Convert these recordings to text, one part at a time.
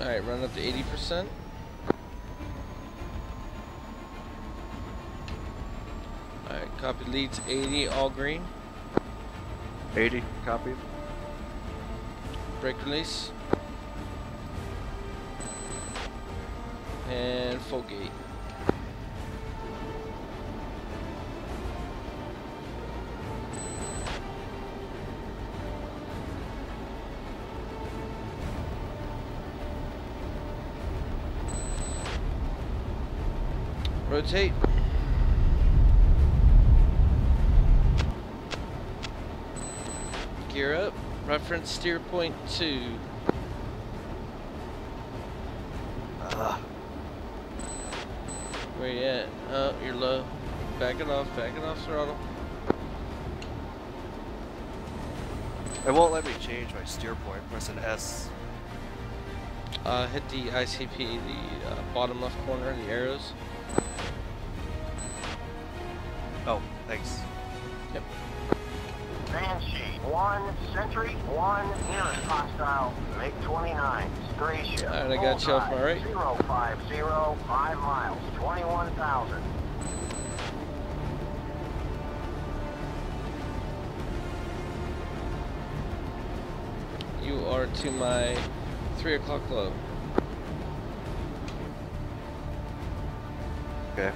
Alright, run up to 80%. Alright, copy leads 80, all green. 80, copy. Brake release. And full gate. Rotate. Gear up. Reference steer point 2. Where you at? Oh, you're low. Back it off, throttle. It won't let me change my steer point. Press an S. Hit the ICP, the bottom left corner, the arrows. Oh, thanks. Yep. Banshee, 1, Sentry, 1, nearest hostile, MiG-29, three ship. Alright, I got you off my right. 050, 5 miles, 21,000. You are to my 3 o'clock low. Okay.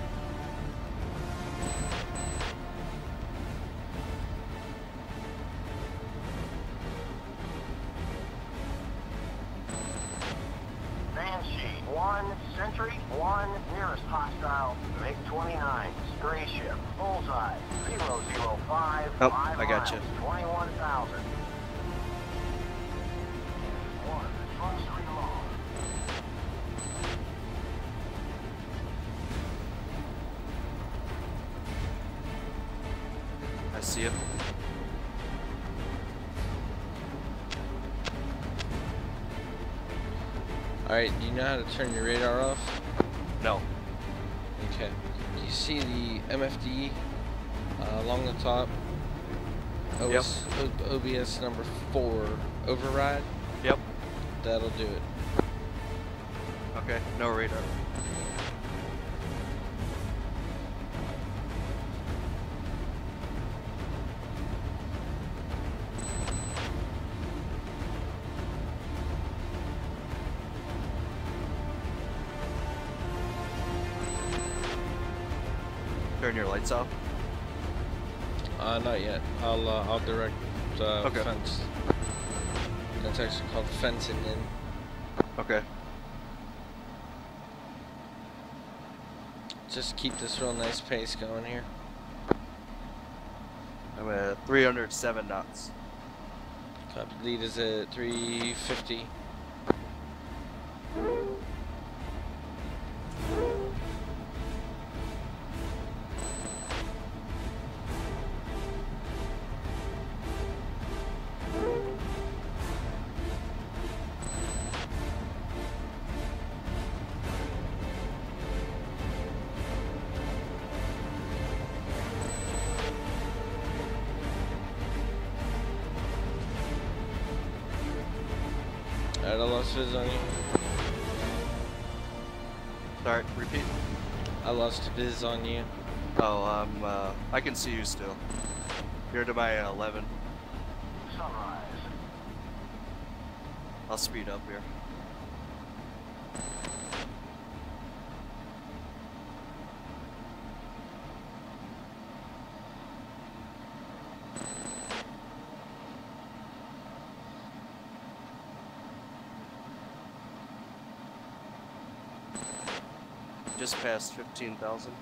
Sentry 1, nearest hostile, MiG-29, stray ship, bullseye, 005, oh, 5 I got miles, you. 21,000. One, thrust reload. I see you. Alright, do you know how to turn your radar off? No. Okay. Do you see the MFD along the top? OS, yep. OBS number 4 override? Yep. That'll do it. Okay, no radar. Turn your lights off? Not yet. I'll direct okay. Fence. That's actually called fencing in. Okay. Just keep this real nice pace going here. I'm at 307 knots. Copy. Lead is at 350. Alright, I lost viz on you. Sorry, repeat. I lost viz on you. Oh, I can see you still. You're to my 11. Sunrise. I'll speed up here. Just past 15,000.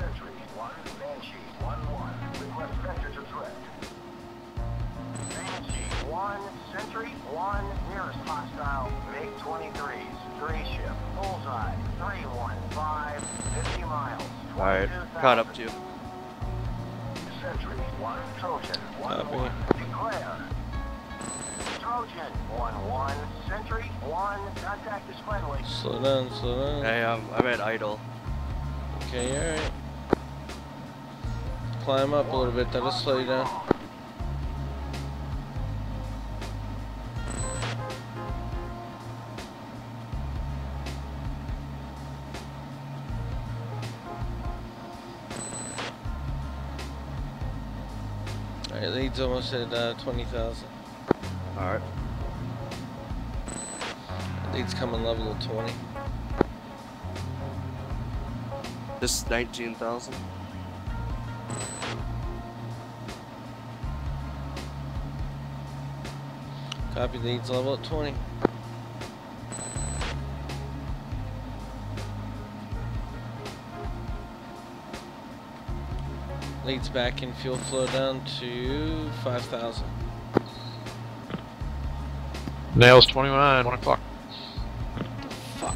Sentry 1, Banshee 1-1. Request vector to threat. Banshee 1, Sentry 1, nearest hostile, MiG-23s. Three ship, bullseye, 315, 50 miles. Alright, caught up to you. Sentry 1, Trojan 1-1, declare. Trojan 1-1, Sentry 1-1, Slow down, slow down. Hey, I'm at idle. Okay, alright. Climb up a little bit, that'll slow you down. Alright, lead's almost at 20,000. Alright. Lead's coming level at 20. This is 19,000. Copy, lead's level at 20. Lead's back in fuel flow down to 5,000. Nails 21, 1 o'clock. Fuck.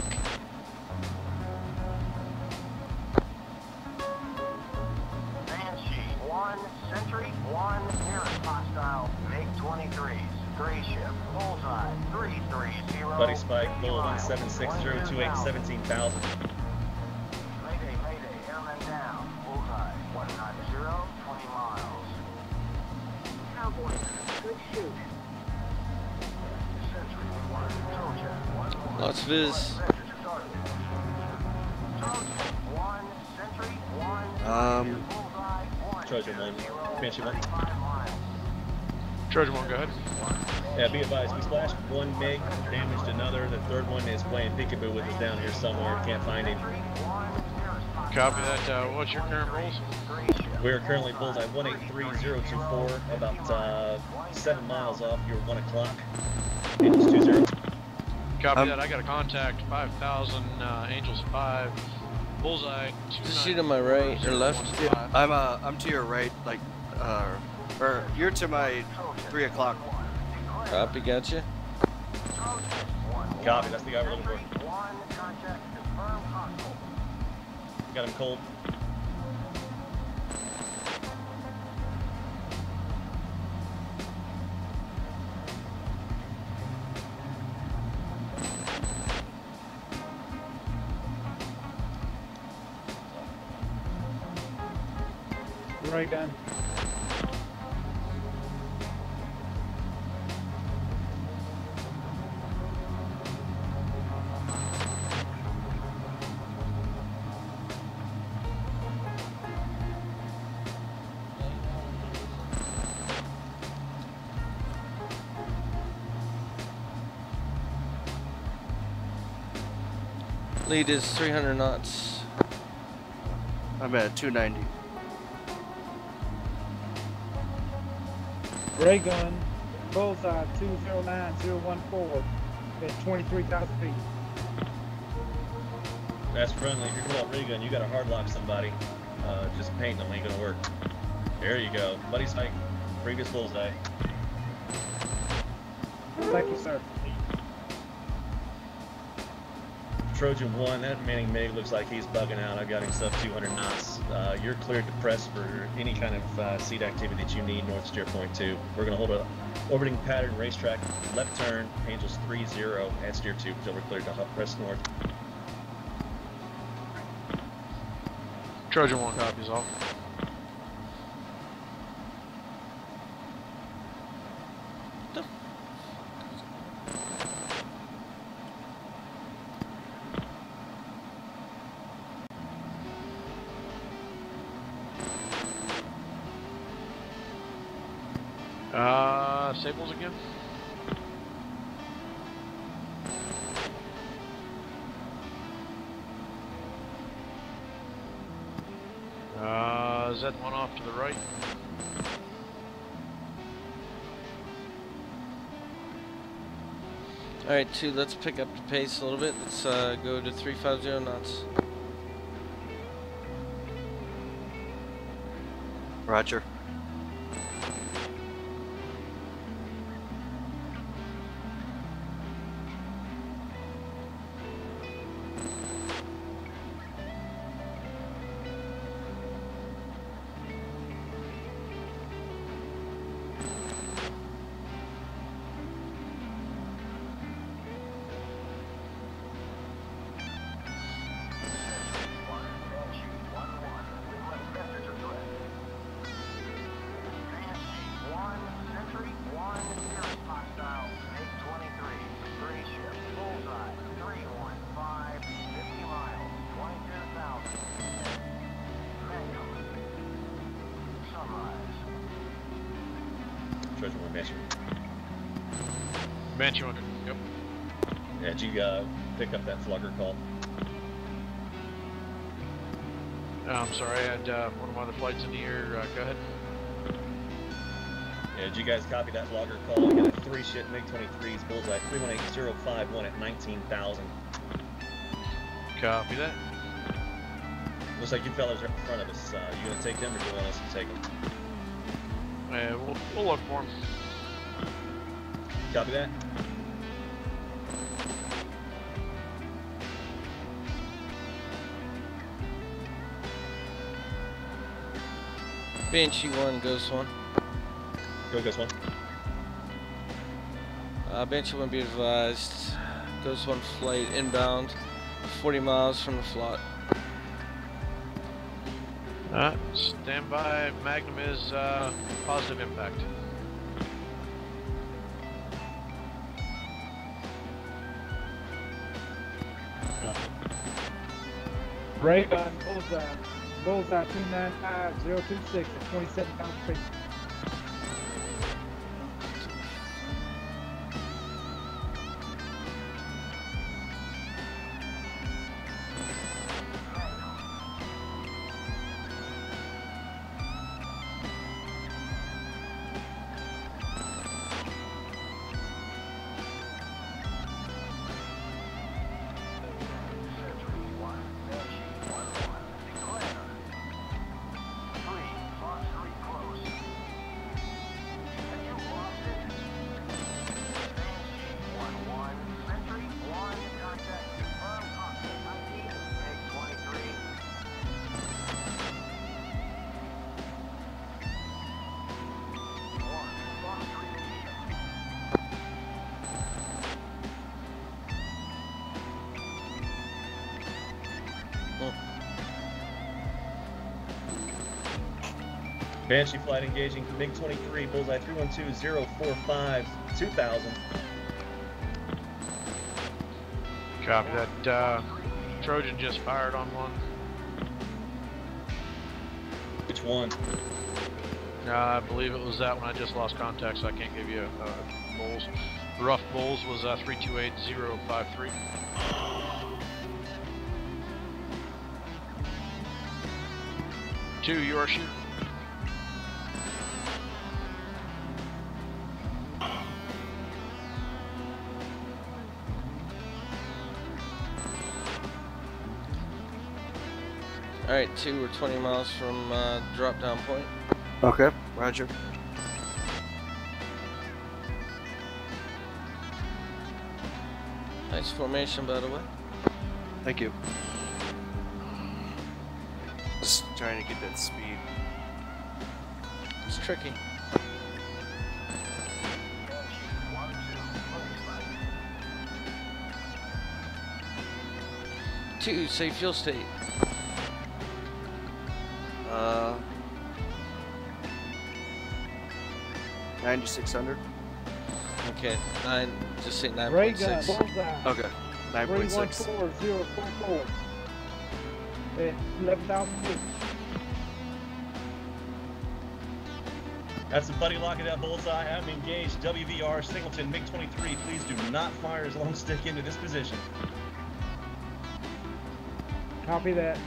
Banshee 1, Sentry 1, nearest hostile, MiG-23s. 3 ship, bullseye, 330. Buddy Spike, goal 176, 217,000. Mayday, mayday, airmen down, bullseye, 190, 20 miles. Cowboy, good shoot. Sentry, 1, soldier, 1 more. Lots of viz. Trojan 1, Banshee 1. Trojan 1, go ahead. Yeah, be advised, we splashed one MiG, damaged another, the third one is playing peekaboo with us down here somewhere, can't find him. Copy that, what's your current rolls? We are currently bullseye 183024, about 7 miles off your 1 o'clock. Angels 20. Copy that, I got a contact, 5,000, Angels 5, bullseye 29. See to my right, or left? Yeah. I'm to your right, like, or you're to my 3 o'clock. Copy, gotcha. Copy, that's the guy we're looking for. Got him cold. Right down. Lead is 300 knots. I'm at 290. Ray gun, bullseye 209014 at 23,000 feet. That's friendly. If you're going out ray gun, you got to hard lock somebody. Just painting them ain't going to work. There you go. Buddy Spike, previous bullseye. Thank you, sir. Trojan 1, that Manning MiG looks like he's bugging out. I've got him sub 200 knots. You're cleared to press for any kind of seat activity that you need north steer point 2. We're going to hold a orbiting pattern racetrack, left turn, Angels 30 at steer 2 until we're cleared to press north. Trojan 1 copies all. Staples again. Is that one off to the right? All right, 2. Let's pick up the pace a little bit. Let's go to 350 knots. Roger. Comanche. Comanche 100, yep. Yeah, did you pick up that flugger call? I'm sorry, I had one of my other flights in the air. Go ahead. Yeah, did you guys copy that flogger call? I got a 3-ship MiG-23s, bullseye 318051 at 19,000. Copy that. Looks like you fellas are in front of us. You gonna take them or do you want us to take them? We'll look for them. Copy that. Banshee 1, Ghost 1. Go, Ghost 1. Banshee 1, be advised. Ghost 1 flight inbound, 40 miles from the flot. Alright, stand by. Magnum is positive impact. Right on bullseye. Bullseye 295026 at 27,000 feet. Banshee flight engaging MiG-23, bullseye 3120452000. Copy that. Trojan just fired on one. Which one? I believe it was that one. I just lost contact, so I can't give you bulls. The rough bulls was 328053. Two, you are shooting. Alright, 2, we're 20 miles from drop down point. Okay, roger. Nice formation, by the way. Thank you. Just trying to get that speed. It's tricky. Two, say fuel state. Nine to 600. Okay, nine. Just say 9.6. Okay, 9.6. 3140444. 11,000 feet. That's the buddy lock of that bullseye. I'm engaged. WVR Singleton MiG-23. Please do not fire his long stick into this position. Copy that.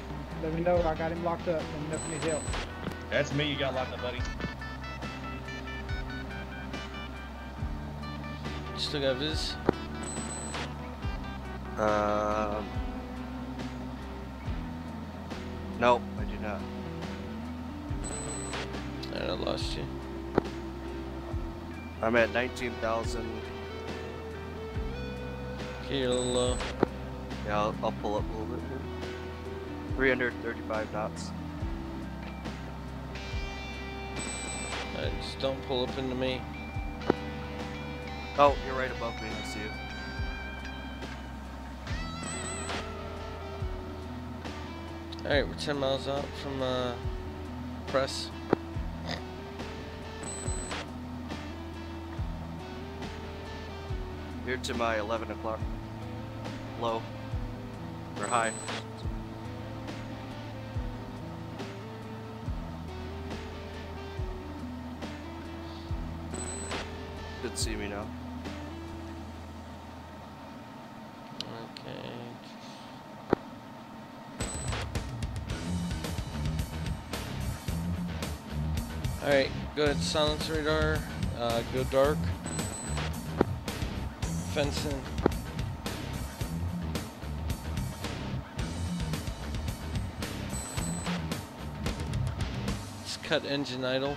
Let me know. I got him locked up. Let me know if you need help. That's me. You got locked up, buddy. Still got this. Nope, I do not. And I lost you. I'm at 19,000. Okay, you're a little low. Yeah, I'll pull up a little bit here. 335 knots. Alright, just don't pull up into me. Oh, you're right above me, I see you. Alright, we're 10 miles out from press. You're to my 11 o'clock. Low. Or high. should see me now. Okay. Alright, go ahead, silence radar, go dark. Fence in. Let's cut engine idle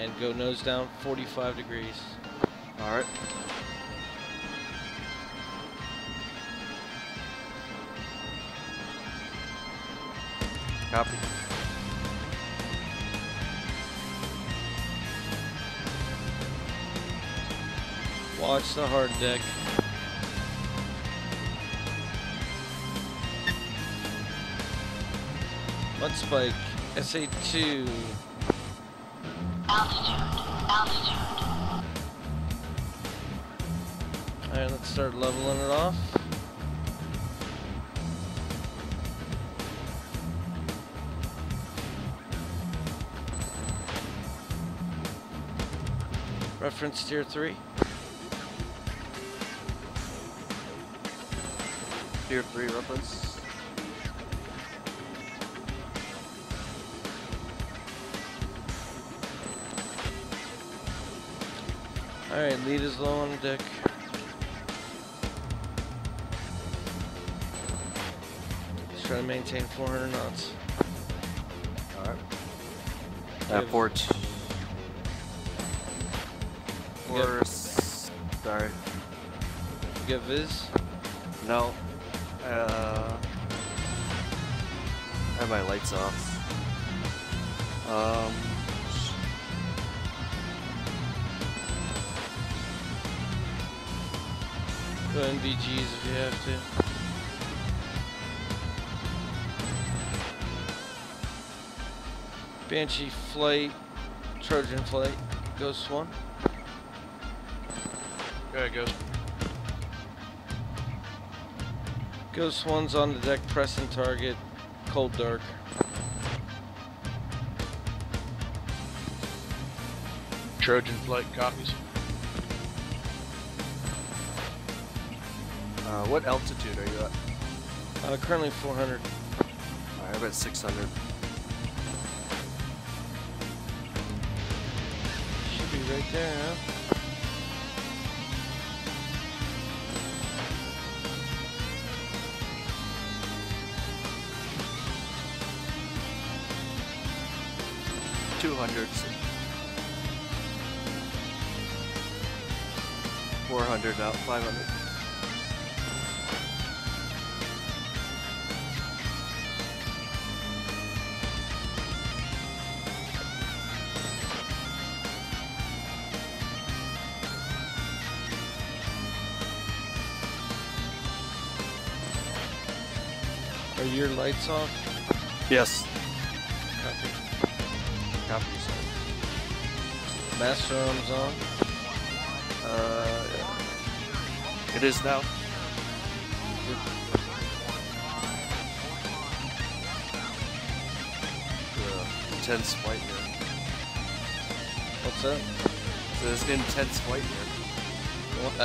and go nose down 45 degrees. Alright. Copy. Watch the hard deck. Mud spike, SA2. Altitude. Alright, let's start leveling it off. Reference tier 3. Tier 3 reference. Alright, lead is low on the deck. Just trying to maintain 400 knots. Alright. That port. Or, sorry. You got viz? No. I have my lights off. Go NVGs if you have to. Banshee flight, Trojan flight, Ghost 1. Go ahead, Ghost. Ghost 1's on the deck, pressing target, cold dark. Trojan flight copies. What altitude are you at? Currently 400. Alright, I'm at 600. Should be right there, huh? Hundreds, 400 out, 500. Are your lights off? Yes. Master arms on. Yeah. It is now. Intense flight here. What's that? There's intense flight here. What? I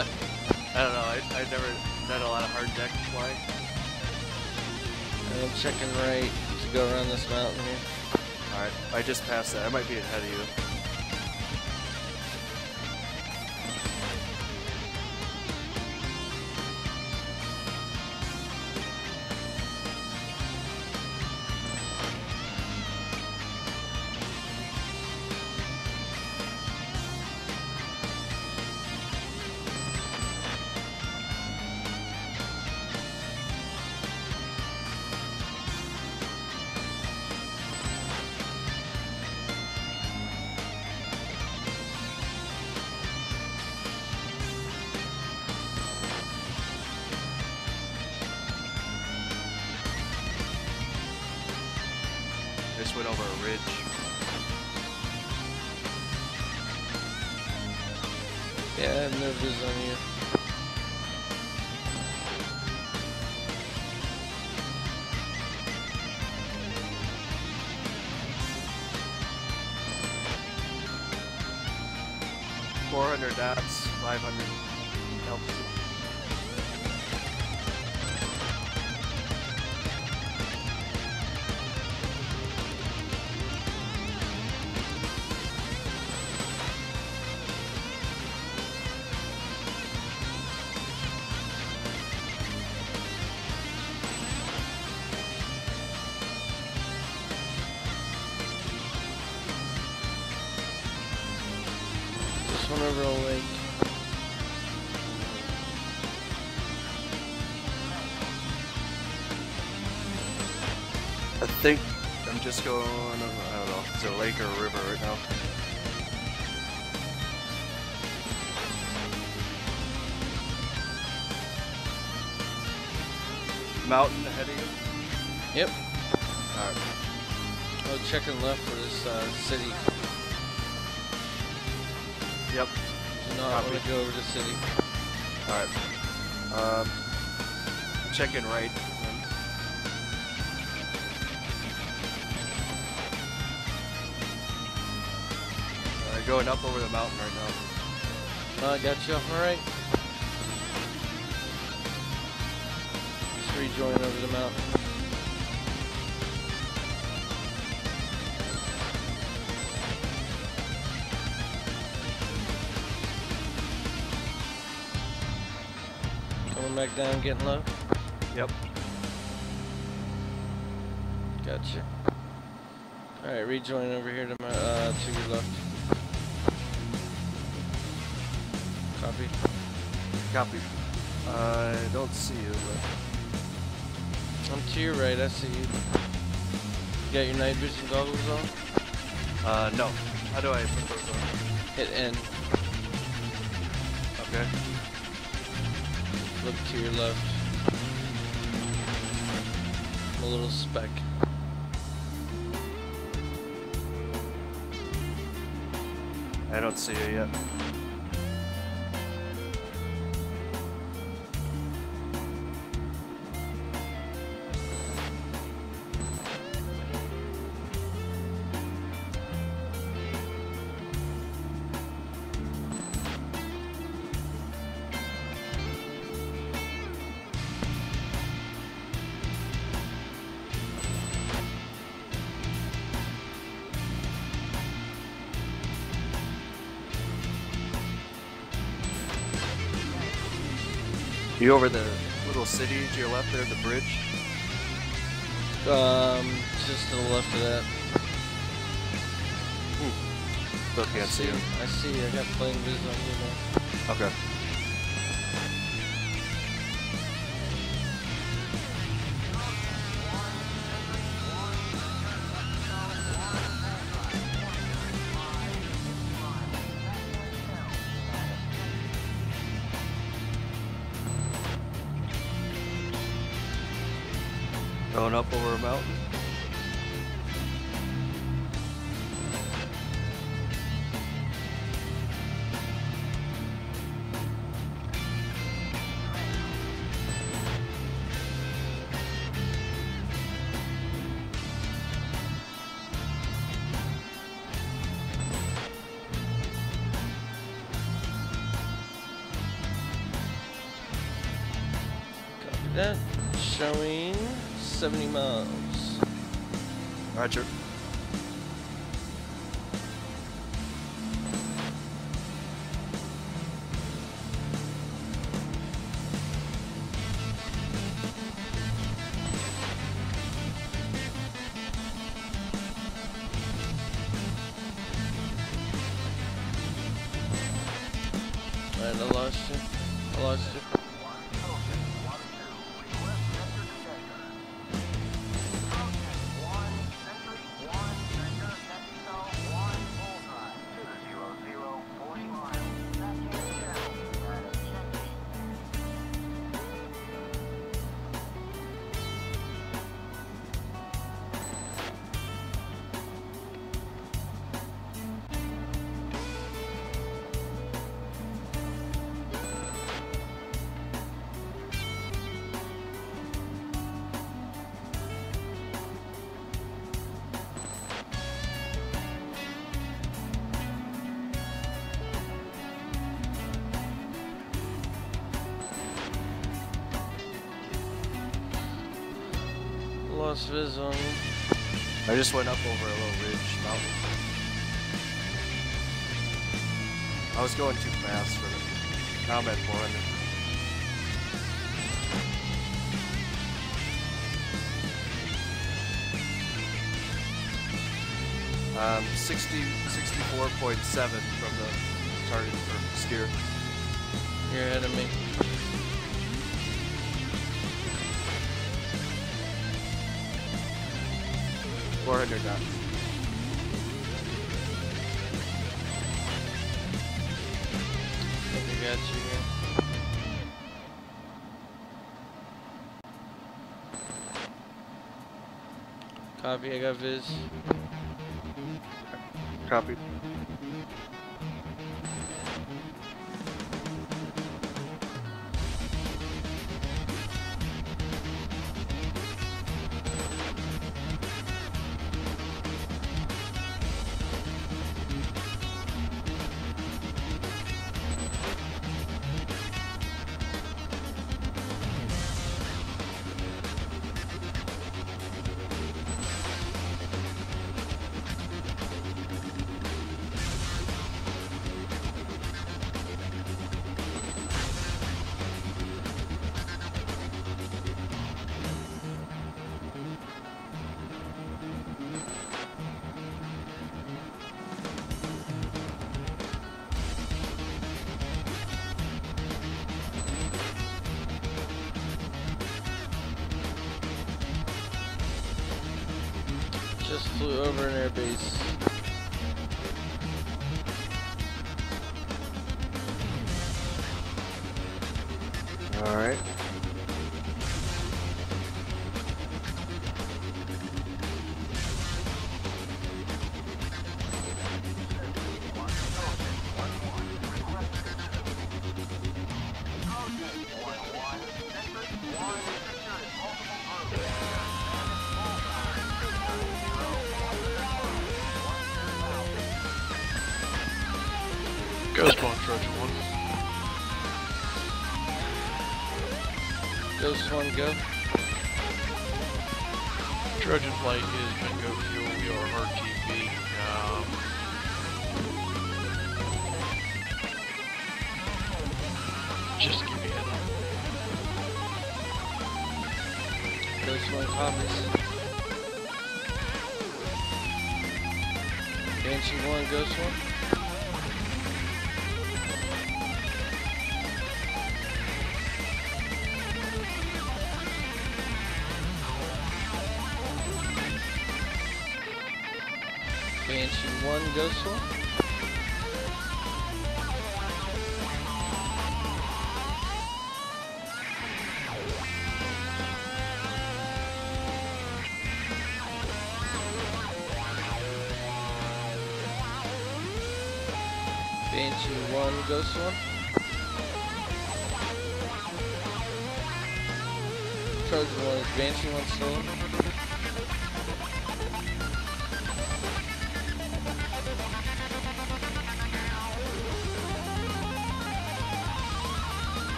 don't know. I've never done a lot of hard deck flying. I'm checking right to go around this mountain here. All right. I just passed that. I might be ahead of you. 400 knots, 500 altitude. I think I'm just going, I don't know, it's a lake or a river right now. Mountain ahead of you? Yep. Alright. I'm checking left for this city. Yep. Do not want to go over the city. Alright. Checking right. Going up over the mountain right now. I got you. All right. Just rejoin over the mountain. Coming back down, getting low. Yep. Gotcha. All right, rejoin over here to my to your left. Copy. Copy. I don't see you, but... I'm to your right, I see you. You got your night vision goggles on? No. How do I put those on? Hit N. Okay. Look to your left. A little speck. I don't see you yet. You over the little city to your left there, the bridge? Just to the left of that. Hmm. Still can't see you. I see you. I got plain vision on you now. Okay. Going up over a mountain. Copy that. Showing 70 miles. Roger. Alright, I lost you. lost viz on you. I just went up over a little ridge mountain. I was going too fast for the combat 400. Um, 64.7 from the target for steer. You're ahead of me. Mm-hmm. 400 knots. I think I got you here. Copy, I got viz. Copy. Just flew over an airbase. All right. Go. Trojan flight is bingo fuel. We are RTB. Just give me a head. Ghost one copies. Banshee one, ghost one. One ghost one. Banshee one ghost one. Trojan one is Banshee one solo.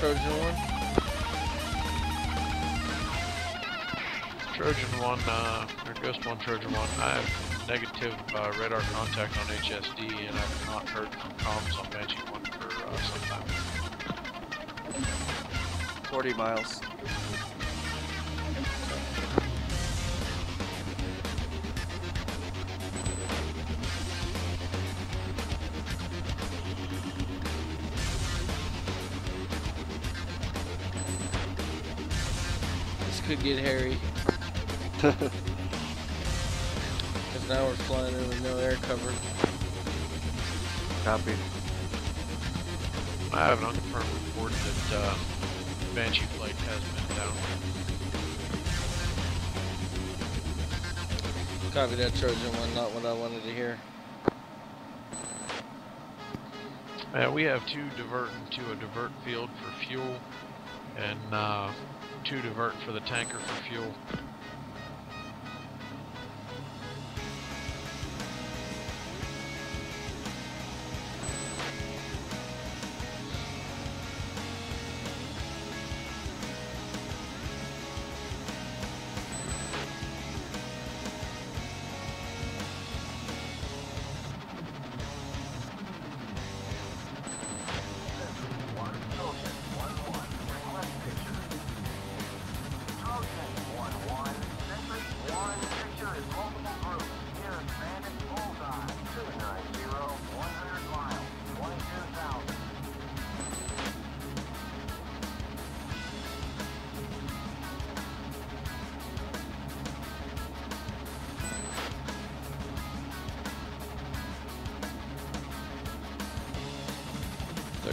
Trojan 1. Trojan 1, or Ghost 1, Trojan 1. I have negative radar contact on HSD and I've not heard from comms on Banshee 1 for some time. 40 miles. Could get hairy. Because now we're flying in with no air cover. Copy. I have an unconfirmed report that Banshee flight has been down. Copy that, Trojan one, not what I wanted to hear. We have two divert into a divert field for fuel and two divert for the tanker for fuel.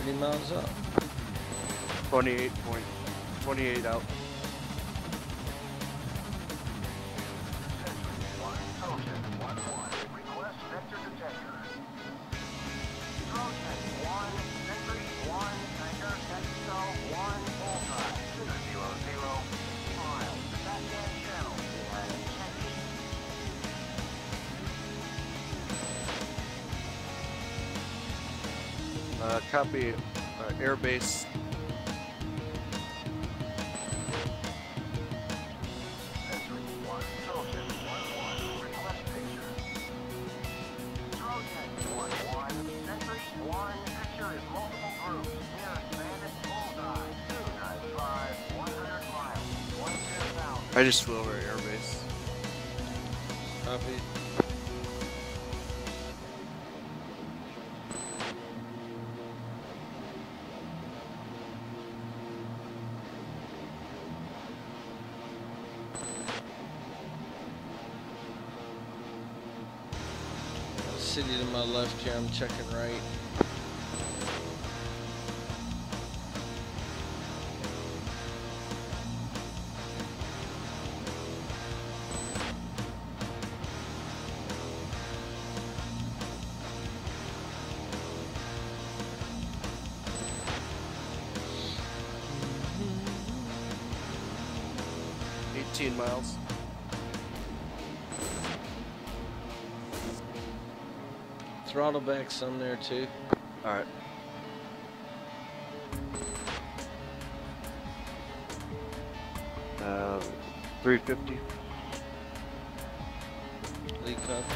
30 miles up. 28 out. Copy, air base. I just flew over air base. Copy. City to my left here, I'm checking right. Throttle back some there too. All right. $350. Lead cups.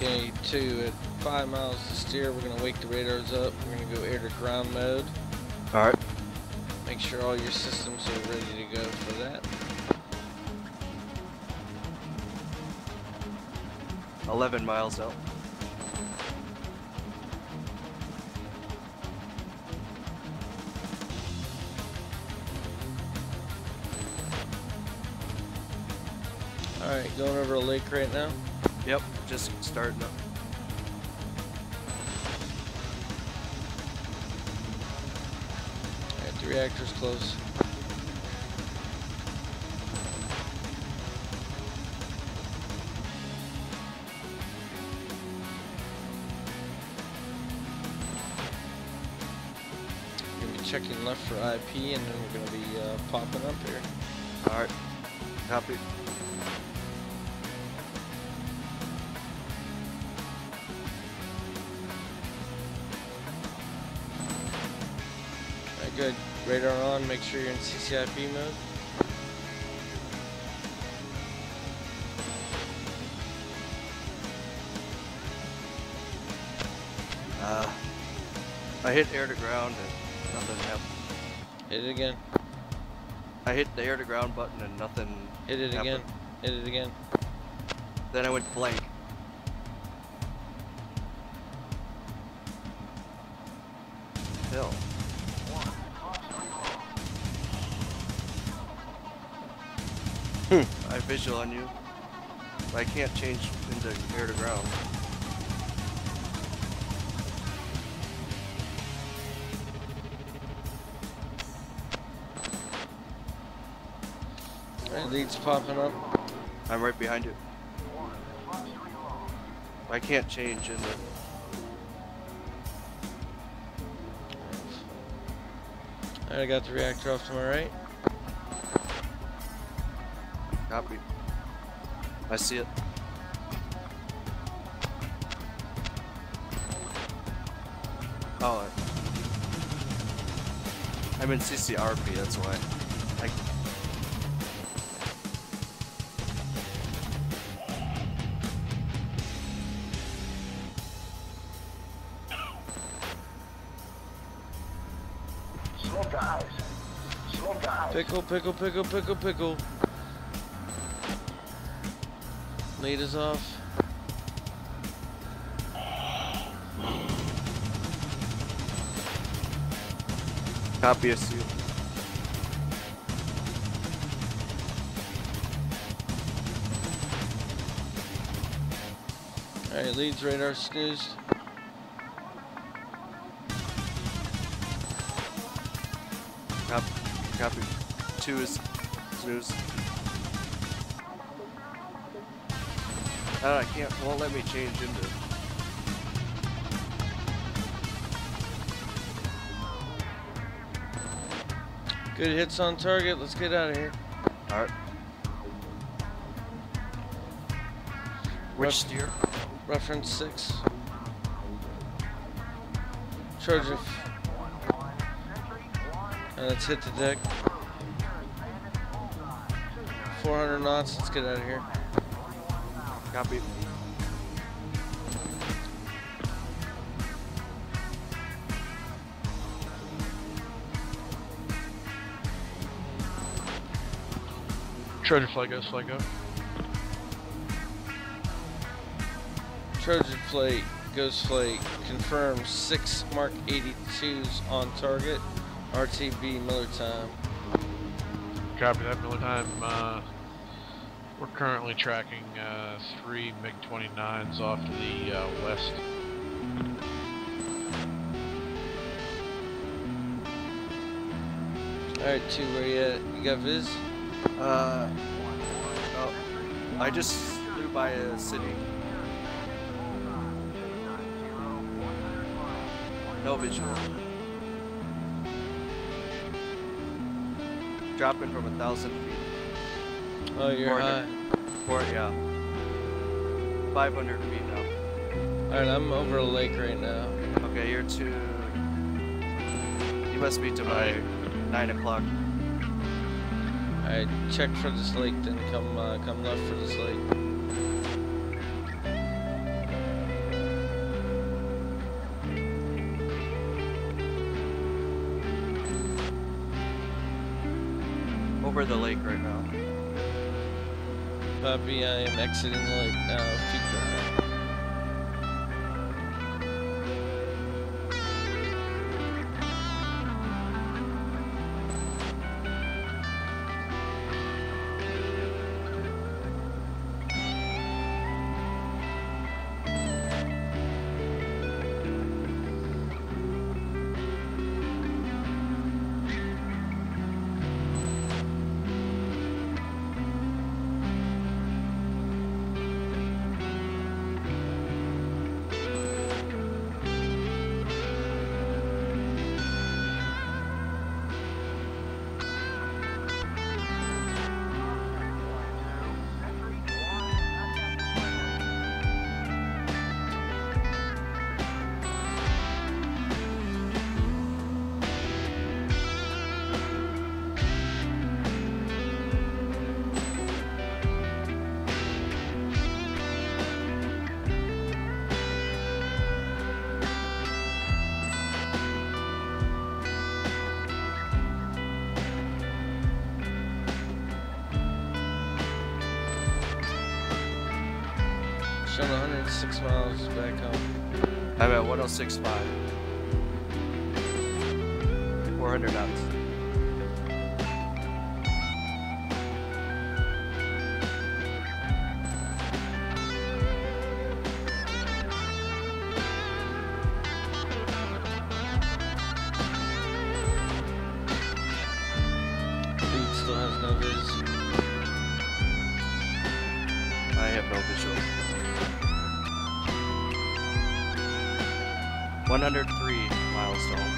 Okay, 2 at 5 miles to steer, we're going to wake the radars up, we're going to go air to ground mode. Alright. Make sure all your systems are ready to go for that. 11 miles out. Alright, going over a lake right now? Yep, just starting up. Alright, the reactor's close. We're going to be checking left for IP and then we're going to be popping up here. Alright, copy. Good. Radar on, make sure you're in CCIP mode. I hit air to ground and nothing happened. Hit it again. I hit the air to ground button and nothing hit it happened. Again. Hit it again. Then I went blank. Hell. I have visual on you, but I can't change into air to ground. Alright, lead's popping up. I'm right behind you. I can't change into... Alright, I got the reactor off to my right. Copy. I see it. Oh, I'm in CCRP, that's why. Smoke the house. Smoke the house. Pickle, pickle, pickle, pickle, pickle. Leaders off. Copy a seal. Alright, leads radar snoozed. Copy. Two is snooze. I can't, won't let me change into it. Good hits on target, let's get out of here. Alright. Which steer? Reference 6. Charge of. Let's hit the deck. 400 knots, let's get out of here. Copy. Trojan flag goes, flag go. Trojan flag goes, flag confirms 6 Mark 82s on target. RTB Miller time. Copy that Miller time. We're currently tracking 3 MiG-29s off to the west. Alright, 2, where you at? You got Viz? Oh, I just flew by a city. No visual. Dropping from 1,000 feet. Oh, you're high. Four, yeah. 500 feet now. Alright, I'm over a lake right now. Okay, you're to... You must be to my 9 o'clock. I check for this lake, then come left for this lake. Over the lake right now. Copy, I am exiting the lake now. I'm 106 miles back home. I'm at 106.5. 400 knots. Lead still has no viz. I have no visuals. 103 milestone.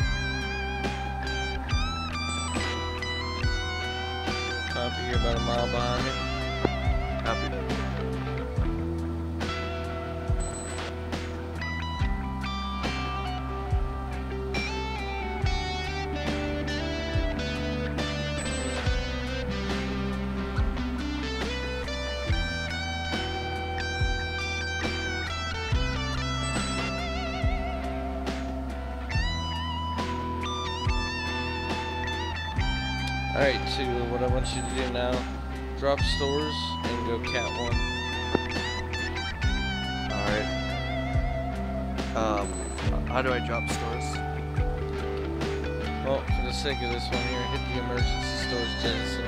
Copy, you're about a mile behind me. Alright, so what I want you to do now, drop stores and go cat 1. Alright. How do I drop stores? Well, for the sake of this one here, hit the emergency stores jettison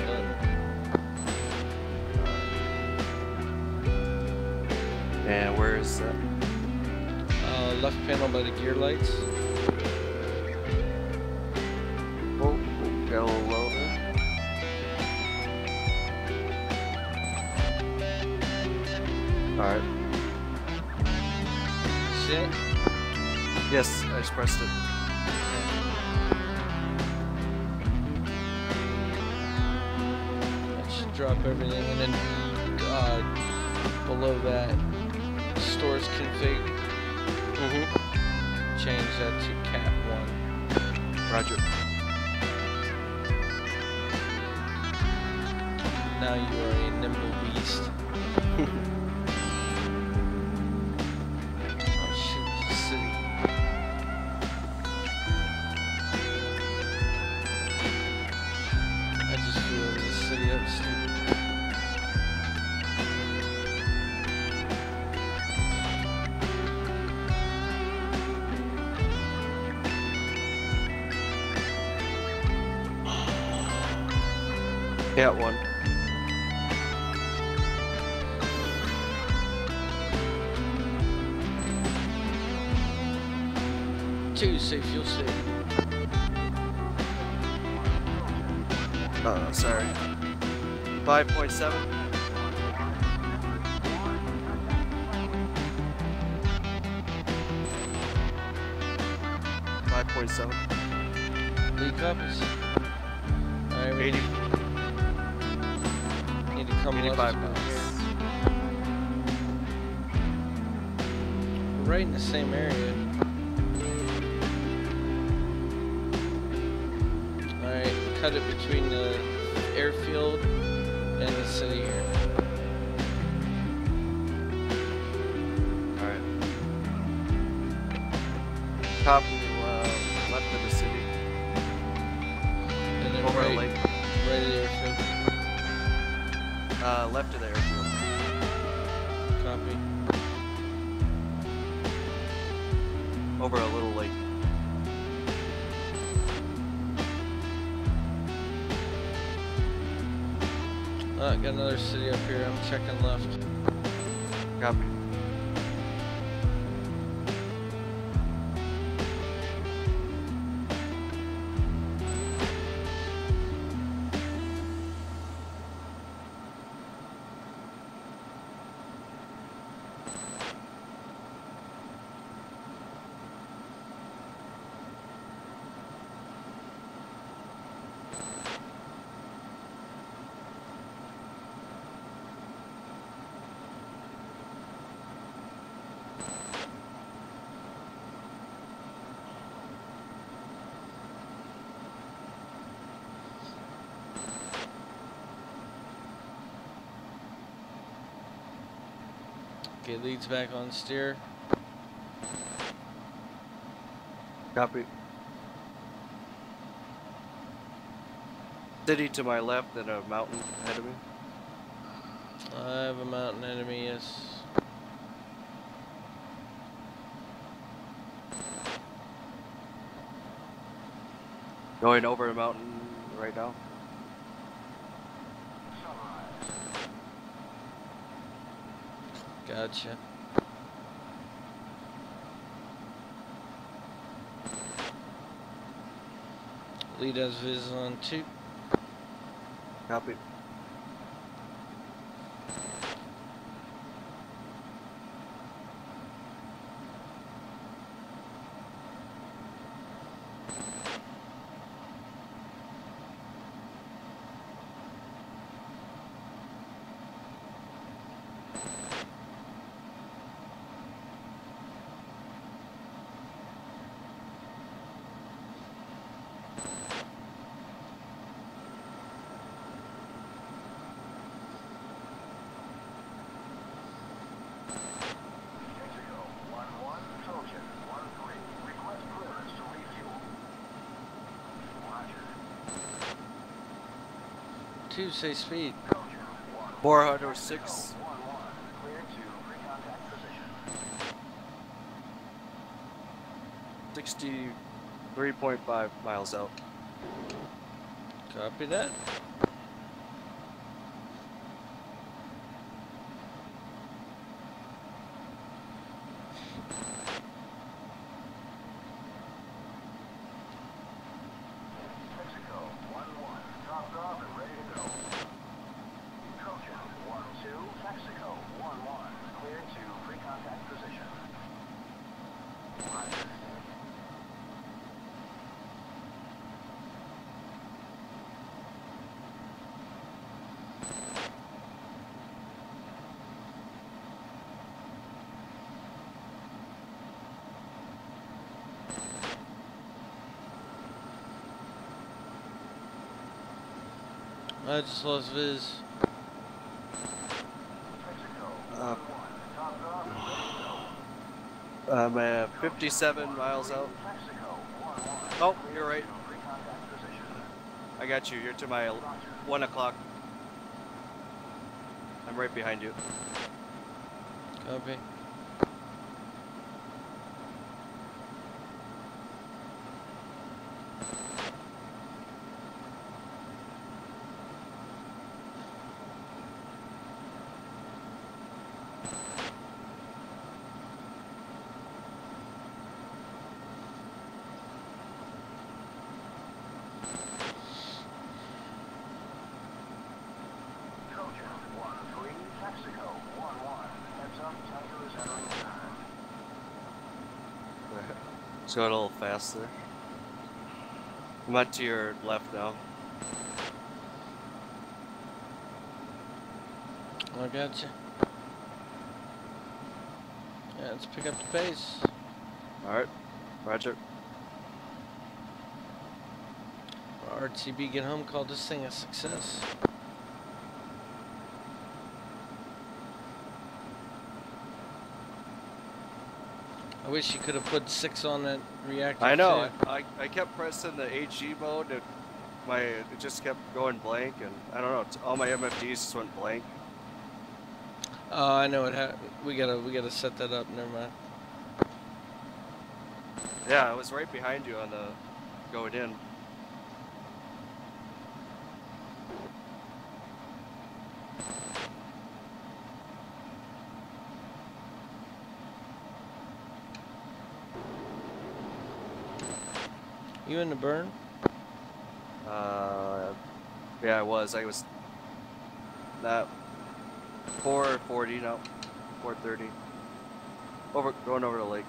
button. And where is that? Left panel by the gear lights. Oh, got a little low there. Alright. See it? Yes, I just pressed it. That should drop everything, and then below that, stores config. Mm-hmm. Change that to cat 1. Roger. Now you are a nimble beast. Oh shoot, the city. I just flew over the city, that was stupid. Cat 1. Two, safe, you'll see. Sorry. 5.7. Lead copies. Alright, 80. We're right in the same area. Alright, cut it between the airfield and the city here. Alright. Top left of the city. And then right of the airfield. Left of the airfield. Copy. Over a little lake. Got another city up here. I'm checking left. Copy. Okay, leads back on steer. Copy. City to my left and a mountain ahead of me. I have a mountain ahead of me, yes. Going over a mountain right now. Gotcha. Lead us vis on 2. Copy. 2, say speed. 406. Position. 63.5 miles out. Copy that. I just lost viz. I'm at 57 miles out. Oh, you're right. I got you. You're to my 1 o'clock. I'm right behind you. Copy. Let's go a little faster. I'm out to your left now. I got you. Yeah, let's pick up the pace. Alright, roger. RTB, get home, call this thing a success. I wish you could have put 6 on that reactor. I know. I kept pressing the HG mode and it just kept going blank, and I don't know. All my MFDs just went blank. Oh, I know it. We gotta set that up. Never mind. Yeah, I was right behind you on the going in. You in the burn? Yeah, I was. I was that 440, no, 430. Going over the lake.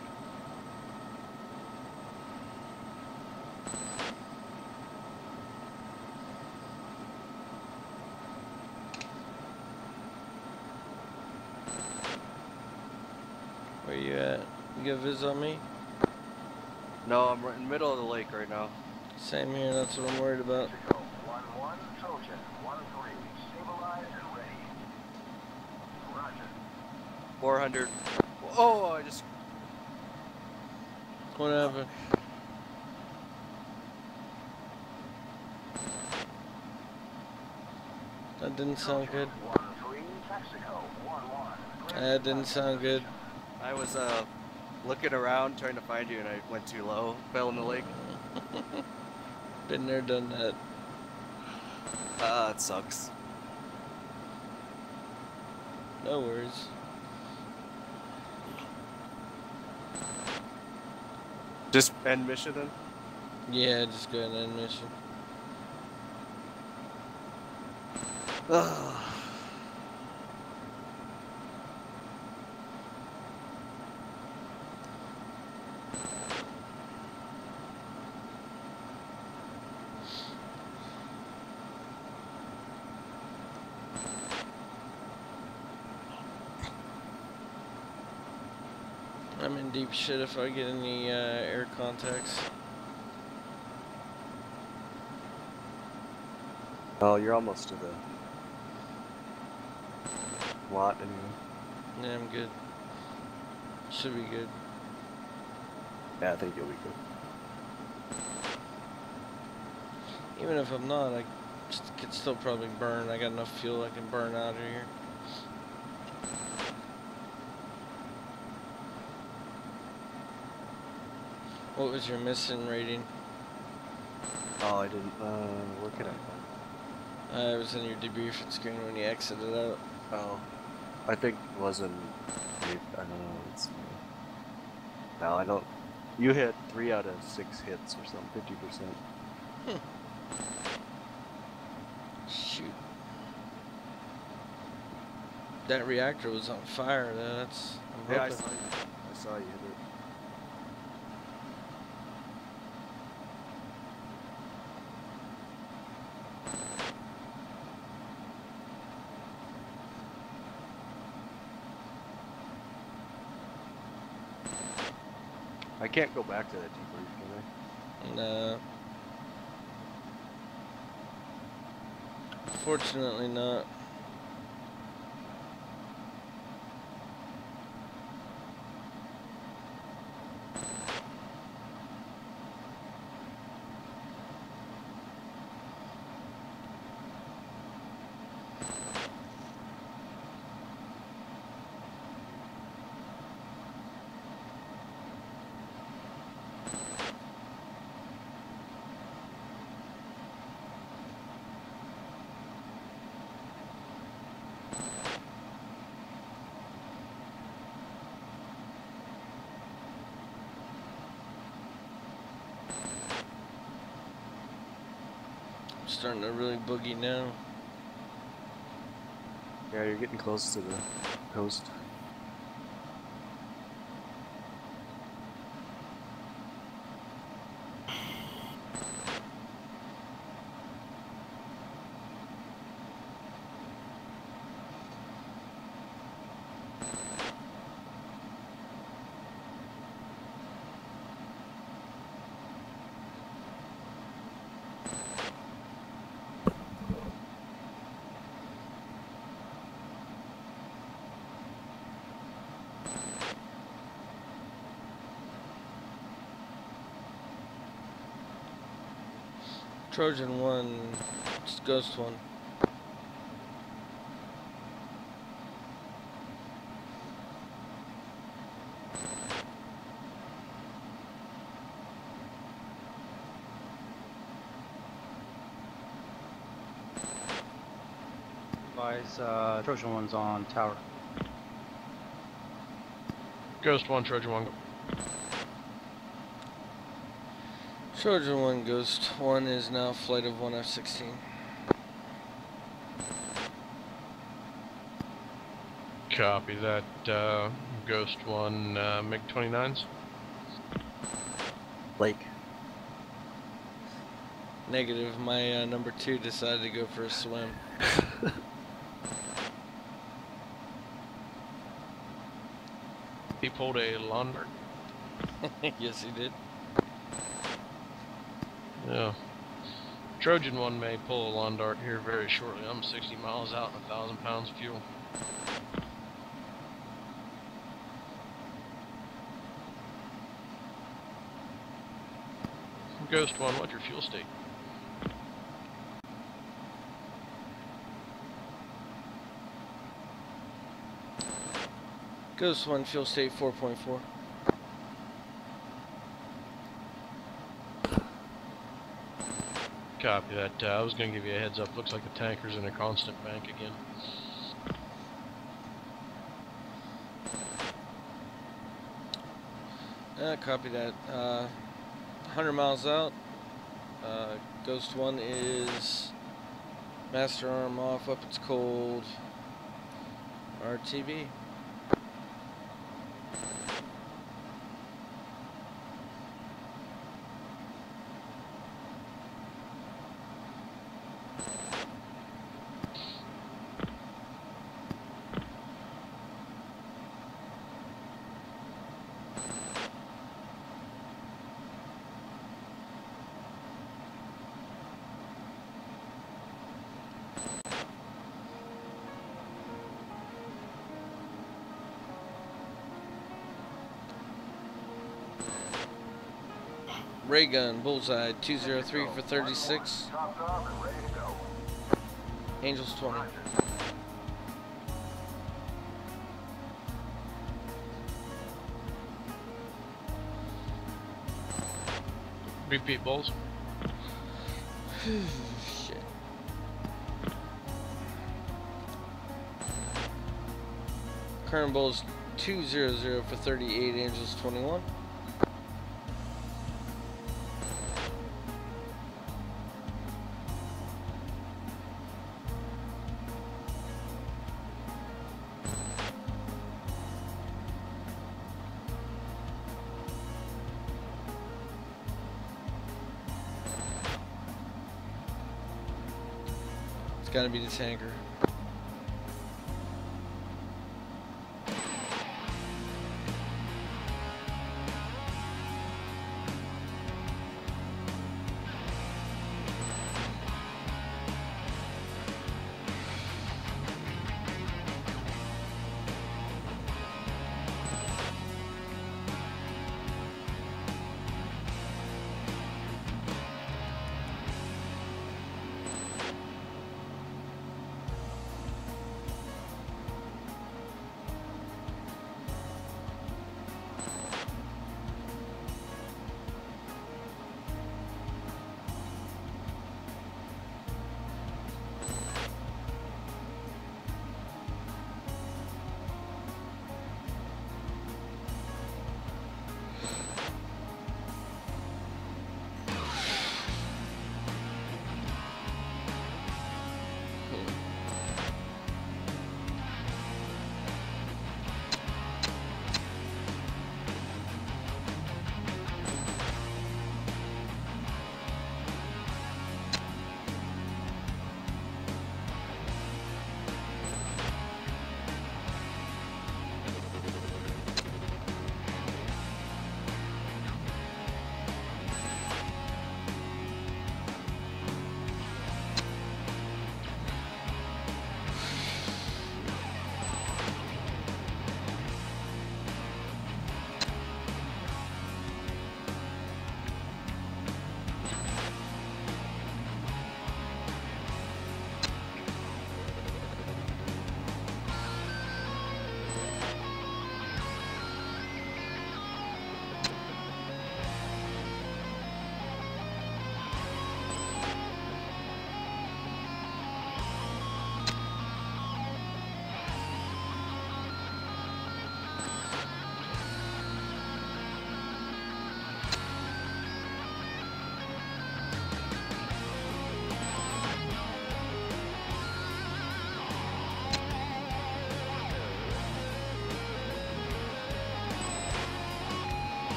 Where you at? You got viz on me? No, I'm right in the middle of the lake right now. Same here, that's what I'm worried about. Trojan 1-3, stabilized and ready. Roger. 400. Oh, I just... What happened? That didn't sound good. That didn't sound good. I was, looking around, trying to find you, and I went too low. Fell in the lake. Been there, done that. Ah, it sucks. No worries. Just end mission then? Yeah, just go ahead and end mission. Ugh. I'm in deep shit if I get any air contacts. Oh, you're almost to the lot anyway. Yeah, I'm good. Should be good. Yeah, I think you'll be good. Even if I'm not, I can still probably burn. I got enough fuel I can burn out of here. What was your missing rating? Oh, I didn't work it out. It was in your debriefing screen when you exited out. Oh. I think it wasn't. I don't know. It's, no, I don't. You hit 3 out of 6 hits or something, 50%. Shoot. That reactor was on fire, though. That's. I'm yeah, I saw you hit it. I can't go back to that debrief, can I? No. Fortunately not. Starting to really boogie now. Yeah, you're getting close to the coast. Trojan 1, it's Ghost 1. Guys, Trojan 1's on tower. Ghost 1, Trojan 1. Trojan 1, Ghost 1 is now flight of 1 F16. Copy that, Ghost 1, MiG-29s. Blake. Negative, my number 2 decided to go for a swim. He pulled a lawnmower. Yes, he did. Yeah. Trojan 1 may pull a lawn dart here very shortly. I'm 60 miles out and 1,000 pounds of fuel. Ghost 1, what's your fuel state? Ghost 1, fuel state 4.4. Copy that. I was going to give you a heads up. Looks like the tanker's in a constant bank again. Copy that. 100 miles out. Ghost 1 is master arm off, weapons cold. RTB. Ray gun, bullseye, 203 for 36. Angels 20. Repeat, balls. Shit. Current balls 200 for 38, Angels 21. Gotta be the tanker.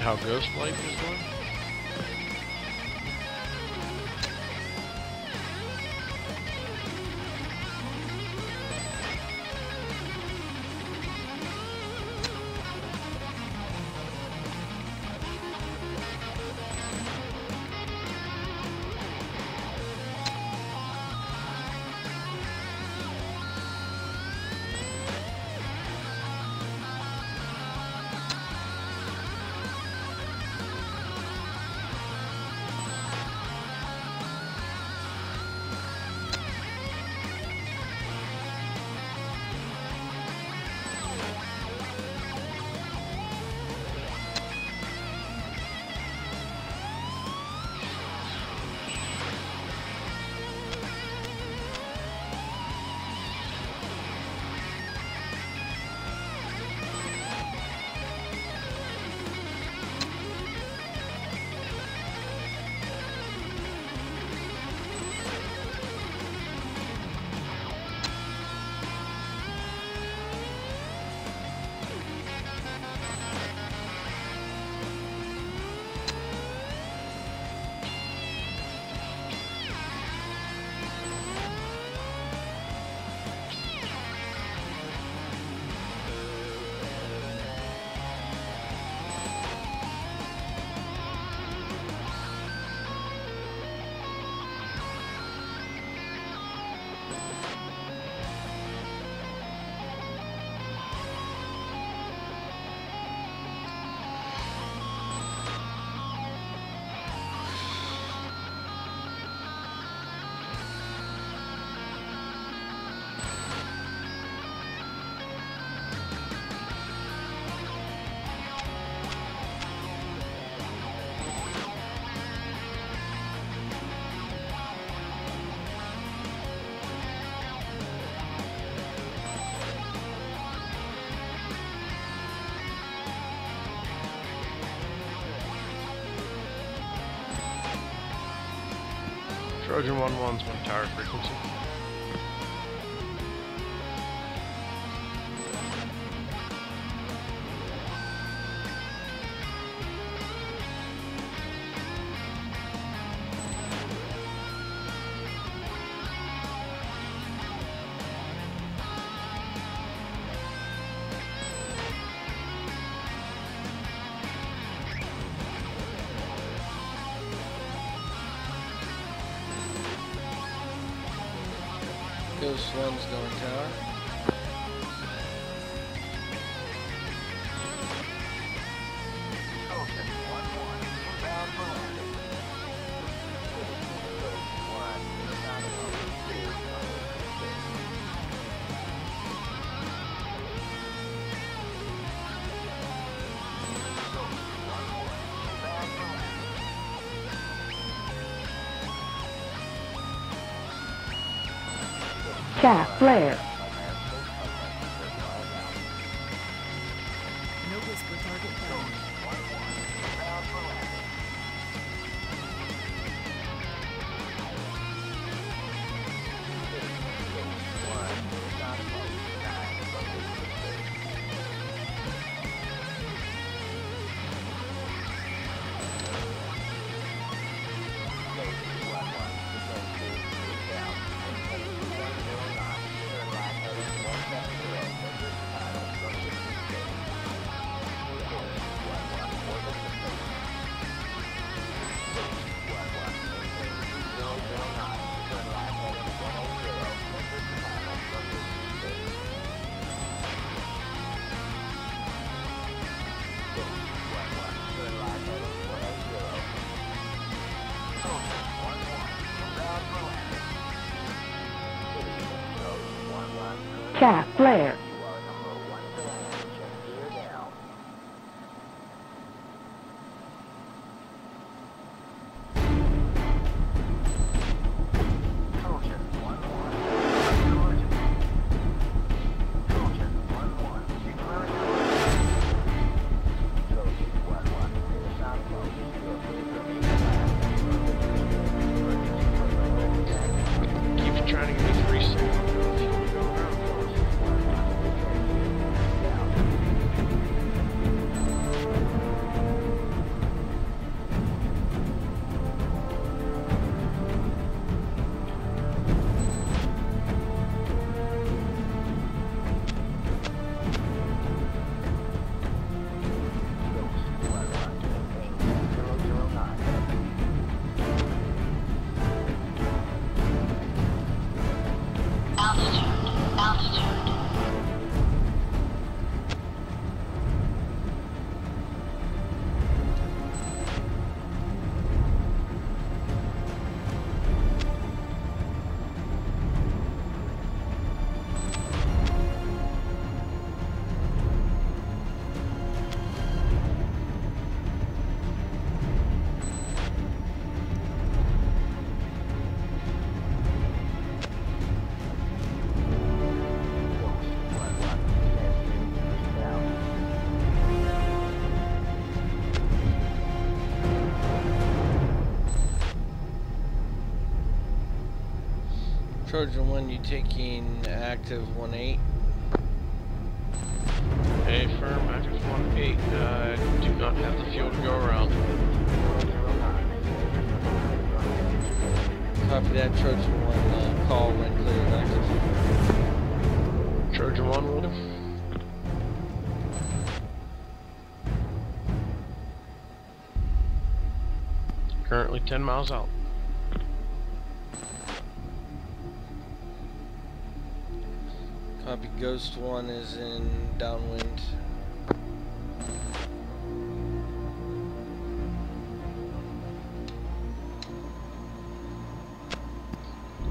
How ghost life is going? Trojan 1-1's one tower frequency. One's going tower. Chaff flare. Chaff flare. Trojan 1, you taking active 1-8? Hey, firm, active 1-8. I do not have the fuel to go around. Copy that, Trojan 1. Call when cleared active. Trojan 1, William. Currently 10 miles out. Copy, Ghost 1 is in downwind.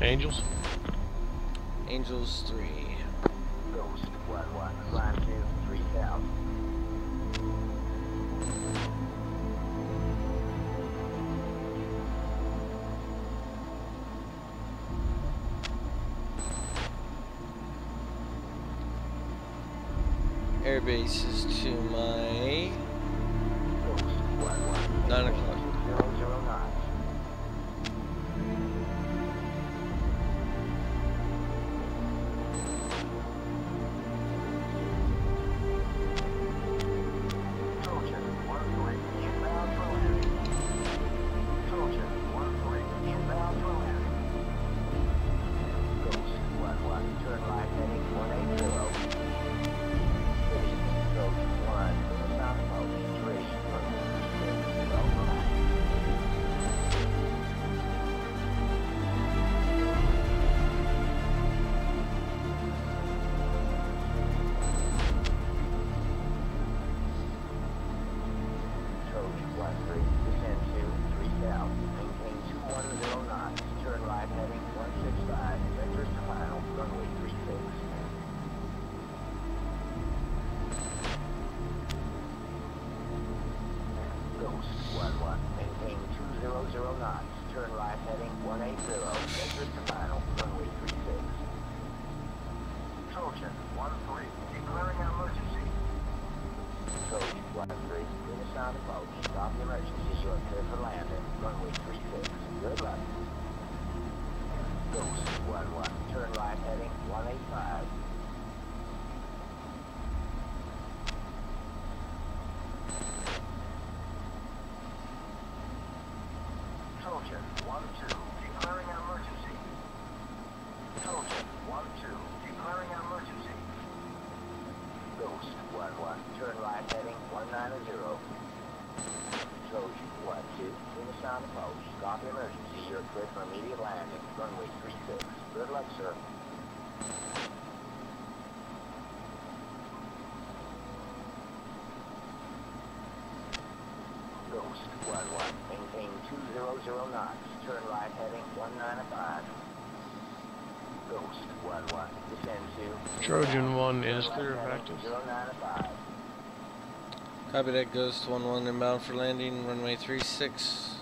Angels? Angels 3. Ghost 1-1, climb to 3,000. Base is to my 9 o'clock. turn right heading 180, exit to final, runway 36. Trojan 13, declaring an emergency. Trojan 13, bring a sign approach, stop the emergency, short clear for landing, runway 36. Good luck. Ghost 11, turn right heading 185. Trojan 12, declaring an emergency. Trojan 12, declaring an emergency. Ghost 11, turn right heading 190. Trojan 12, in the sound post, stop the emergency. You're clear for immediate landing. Runway 36. Good luck, sir. Ghost 11, maintain 200 knots. Turn right heading 195. Ghost 11, descend to Trojan 1 is clear of active. 095. Copy that, Ghost 11 inbound for landing. Runway 36.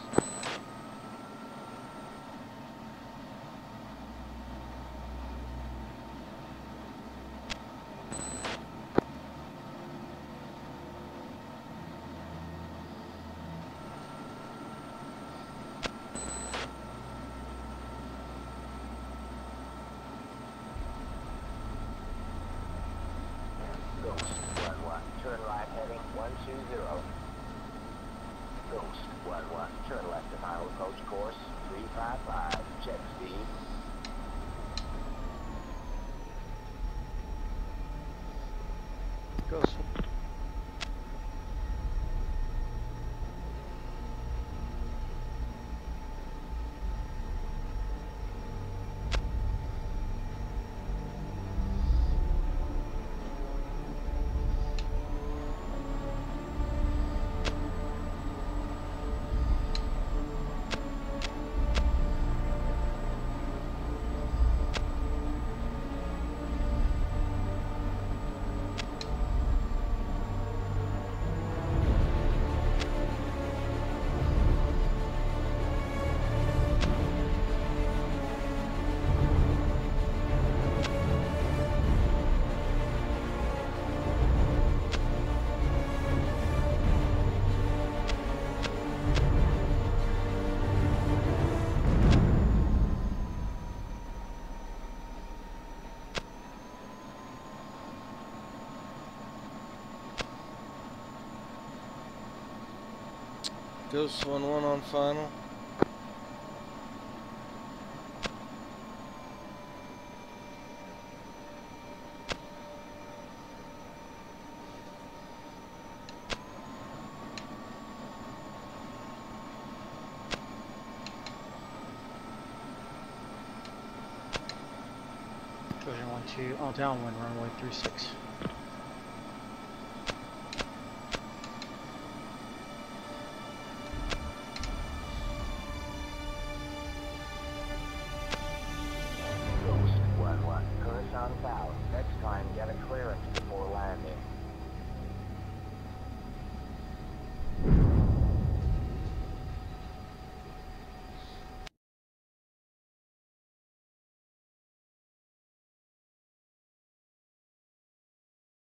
Ghost 11 on final. Trojan 12 all downwind, runway 36. Next time, get a clearance